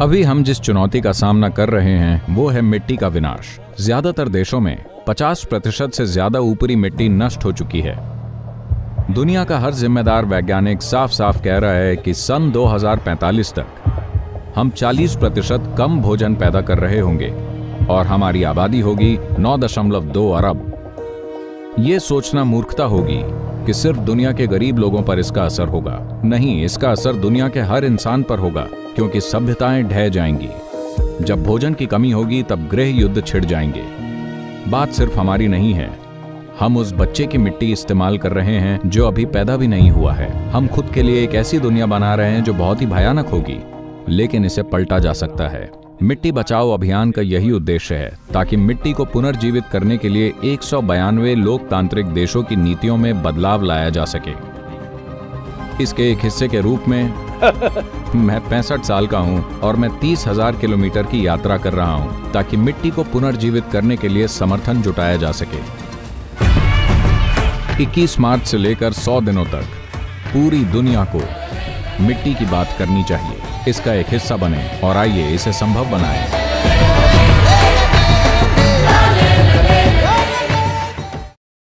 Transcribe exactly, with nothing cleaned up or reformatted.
अभी हम जिस चुनौती का सामना कर रहे हैं वो है मिट्टी का विनाश। ज्यादातर देशों में पचास प्रतिशत से ज्यादा ऊपरी मिट्टी नष्ट हो चुकी है। दुनिया का हर जिम्मेदार वैज्ञानिक साफ साफ कह रहा है कि सन दो हज़ार पैंतालीस तक हम चालीस प्रतिशत कम भोजन पैदा कर रहे होंगे और हमारी आबादी होगी नौ दशमलव दो अरब। ये सोचना मूर्खता होगी कि सिर्फ दुनिया के गरीब लोगों पर इसका असर होगा। नहीं, इसका असर दुनिया के हर इंसान पर होगा, क्योंकि सभ्यताएं ढह जाएंगी। जब भोजन की कमी होगी तब गृह युद्ध छिड़ जाएंगे। बात सिर्फ हमारी नहीं है, हम उस बच्चे की मिट्टी इस्तेमाल कर रहे हैं जो अभी पैदा भी नहीं हुआ है। हम खुद के लिए एक ऐसी दुनिया बना रहे हैं जो बहुत ही भयानक होगी, लेकिन इसे पलटा जा सकता है। मिट्टी बचाओ अभियान का यही उद्देश्य है, ताकि मिट्टी को पुनर्जीवित करने के लिए एक सौ बयानवे लोकतांत्रिक देशों की नीतियों में बदलाव लाया जा सके। इसके एक हिस्से के रूप में मैं पैंसठ साल का हूं और मैं तीस हजार किलोमीटर की यात्रा कर रहा हूं ताकि मिट्टी को पुनर्जीवित करने के लिए समर्थन जुटाया जा सके। इक्कीस मार्च से लेकर सौ दिनों तक पूरी दुनिया को मिट्टी की बात करनी चाहिए। इसका एक हिस्सा बने और आइए इसे संभव बनाएं।